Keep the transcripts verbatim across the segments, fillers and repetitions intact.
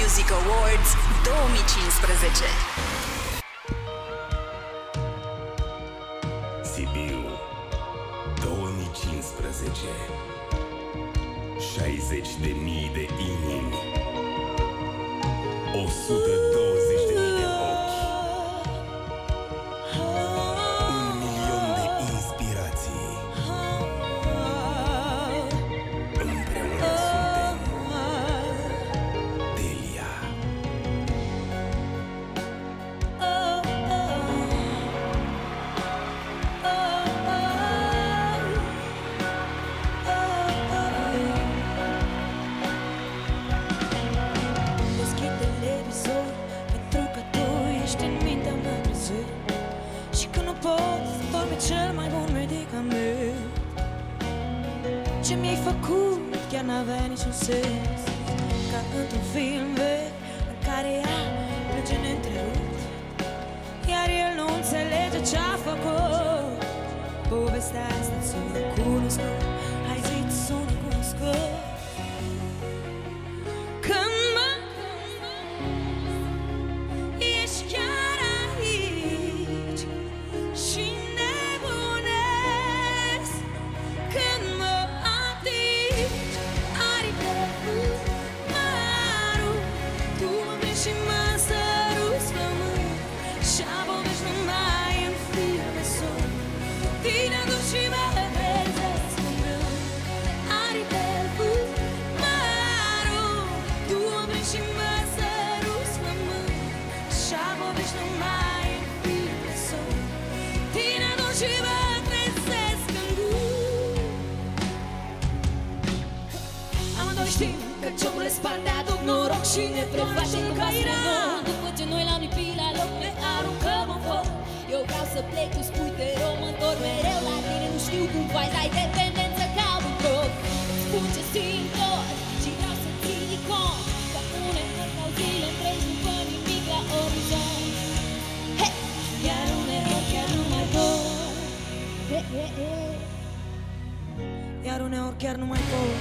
Music Awards două mii cincisprezece. Sibiu două mii cincisprezece. șaizeci de mii de inimi, o sută douăzeci de mii de ochi, un milion de inspirații. Împreună suntem Delia. Cel mai bun medicament ce mi-ai făcut, chiar n-avea niciun sens. Ca într-un film vechi în care ea plânge neîntrerupt, iar el nu înțelege ce-a făcut. Povestea asta sună cunoscut, hai zi-ți sună cunoscut. Când mă ești chiar aici și ciocul spart de aduc noroc și ne preface în casă. După ce noi l-am lipit la loc, ne aruncăm în foc. Eu vreau să plec, tu spui te rog, mă întorc mereu la tine. Nu știu cum faci, ai dependență ca un drog. Spun ce simt doar și vreau să ții cont, că uneori sau zile întregi nu văd nimic la orizont. Iar uneori chiar nu mai pot, iar uneori chiar nu mai pot.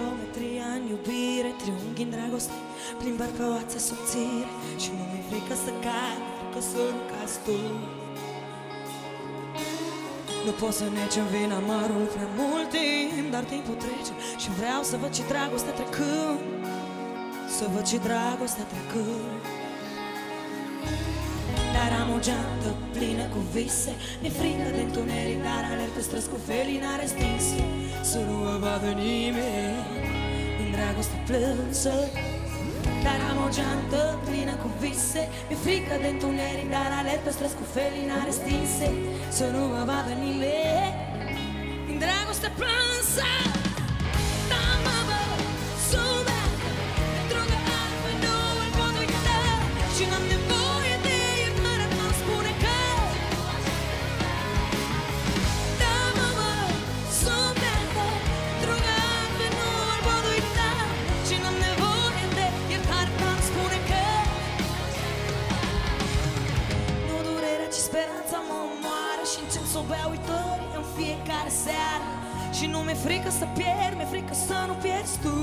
Geometria în iubire, triunghi în dragoste, plimbări pe oață subțire. Și nu mi-e frică să cad, că sunt ca-s tu. Nu pot să neci în vin amarul prea mult timp, dar timpul trece și vreau să văd și dragostea trecând, să văd și dragostea trecând. Dar am o geantă plină cu vise, mi-e frică de întuneric, dar alerg pe străzi cu felina restrânsă, să nu mă vadă nimeni din dragoste plânsă. Dar am o geantă plină cu vise, mi-e frică de întuneric, dar alerg pe străzi cu felina restrânse, să nu mă vadă nimeni din dragoste plânsă. Și nu mi-e frică să pierd, mi-e frică să nu pierzi tu.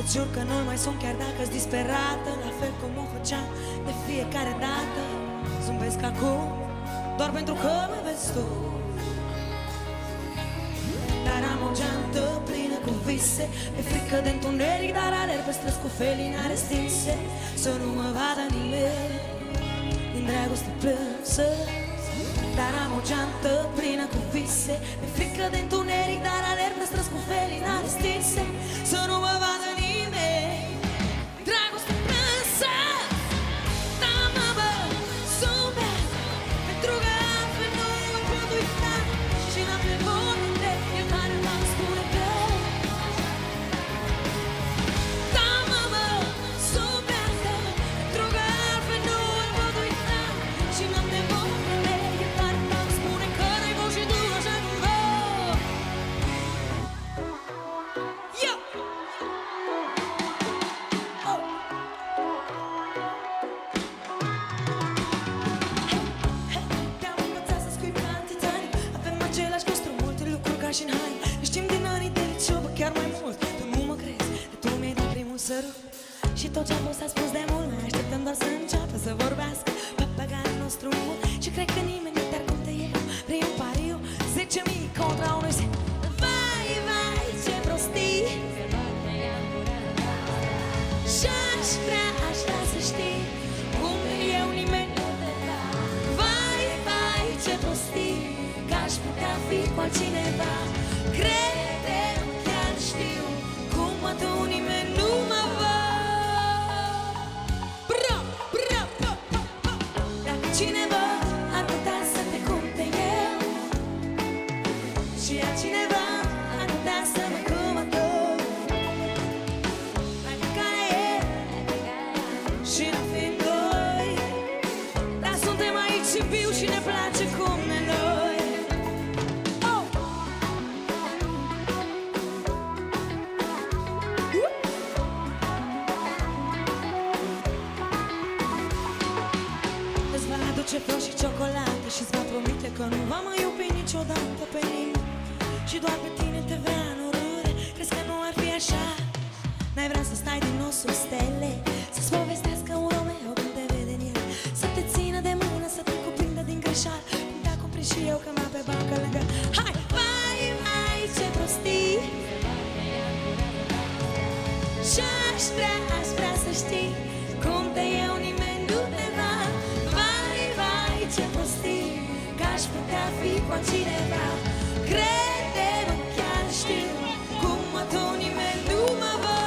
Îți jur că nu mai sunt, chiar dacă-s disperată, la fel cum o făceam de fiecare dată. Zâmbesc acum, doar pentru că mă vezi tu. Dar am o geantă plină cu vise, mi-e frică de întuneric, dar alerg pe străzi cu felina restinse, să nu mă vadă nimeni din dragoste plânsă. Dar am o geantă plină cu vise, mi-e frică de întuneric, dar alerg pe străzi cu felina stinse, să nu mă vadă nimeni dragoste plânsă. Da, mă, zâmbesc, pentru că altfel nu mă pot uita și n-am nevoie de iertare, n-am spune că. Da, mă, zâmbesc, pentru Și tot ce nu s-a spus de mult, mai așteptăm doar să înceapă să vorbească papagalul nostru mult. Și cred că nimeni nu te-ar cum te e prin pariu zece mii contra unui zi. Vai, vai, ce prostii! Și-aș vrea, aș vrea să știi cum eu nimeni nu te da. Vai, vai, ce prostii! Că aș putea fi cu altcineva. Crede-mi, chiar știu cum mă tu nimeni nu mă vă. Cineva ar putea să te cumte eu și a cineva ar putea să mă cumă tu. Mai pe care e și nu fim doi, dar suntem aici și viu și ne place cum ne noi. Oh! Ce flori și ciocolată și-ți va promite că nu va mai iubi niciodată pe nimeni. Și doar pe tine te vrea în urâre. Crezi că nu ar fi așa? N-ai vrea să stai din nou sus stele, să-ți povestească un Romeo când te vede în el, să te țină de mână, să te cuprindă din greșeală, cum te-a cuprins și eu când m-a pe bancă lângă. Hai! Vai, vai, ce prostii! Și-aș vrea, aș vrea să știi cum te eu nimeni nu te va. Ce prostii, că aș putea fi cu cineva. Crede-mă, chiar știu cum mă tu nimeni nu mă vă.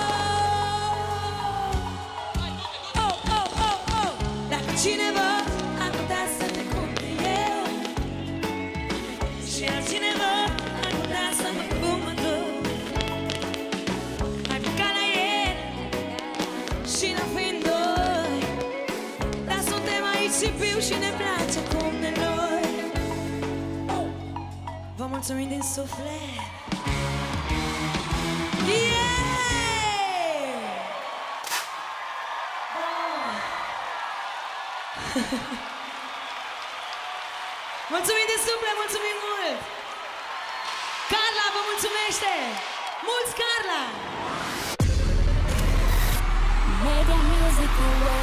Oh, oh, oh, oh. Dacă cineva ar putea să te cumte eu și altcineva ar putea să mă cumă tu. Ai plecat la el și n-am fiind doi, dar suntem aici și viu și ne place. Vă mulțumim din suflet! Yeah! Mulțumim din suflet, mulțumim mult! Carla vă mulțumește! Mulți Carla!